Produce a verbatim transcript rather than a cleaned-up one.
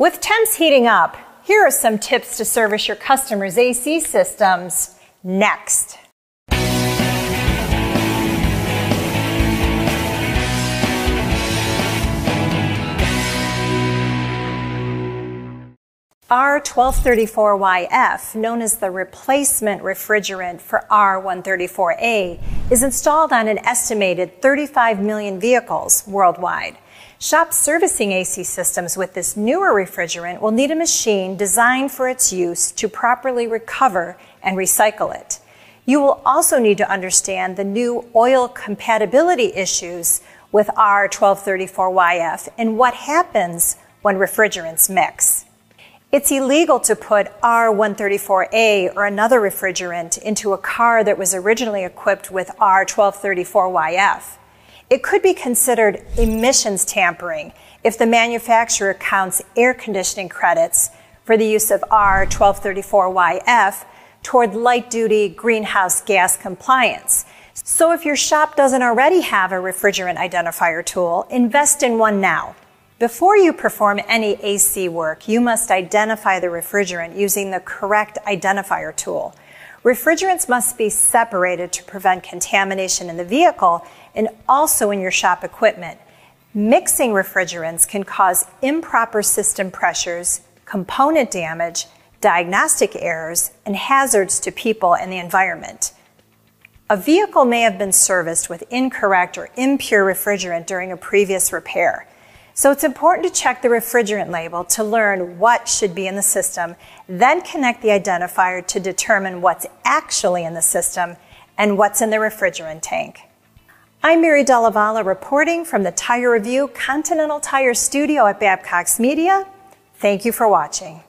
With temps heating up, here are some tips to service your customers' A C systems next. R twelve thirty-four Y F, known as the replacement refrigerant for R one thirty-four A, is installed on an estimated thirty-five million vehicles worldwide. Shops servicing A C systems with this newer refrigerant will need a machine designed for its use to properly recover and recycle it. You will also need to understand the new oil compatibility issues with R twelve thirty-four Y F and what happens when refrigerants mix. It's illegal to put R one thirty-four A or another refrigerant into a car that was originally equipped with R twelve thirty-four Y F. It could be considered emissions tampering if the manufacturer counts air conditioning credits for the use of R twelve thirty-four Y F toward light-duty greenhouse gas compliance. So if your shop doesn't already have a refrigerant identifier tool, invest in one now. Before you perform any A C work, you must identify the refrigerant using the correct identifier tool. Refrigerants must be separated to prevent contamination in the vehicle and also in your shop equipment. Mixing refrigerants can cause improper system pressures, component damage, diagnostic errors, and hazards to people and the environment. A vehicle may have been serviced with incorrect or impure refrigerant during a previous repair. So it's important to check the refrigerant label to learn what should be in the system, then connect the identifier to determine what's actually in the system and what's in the refrigerant tank. I'm Mary DellaValle reporting from the Tire Review Continental Tire Studio at Babcox Media. Thank you for watching.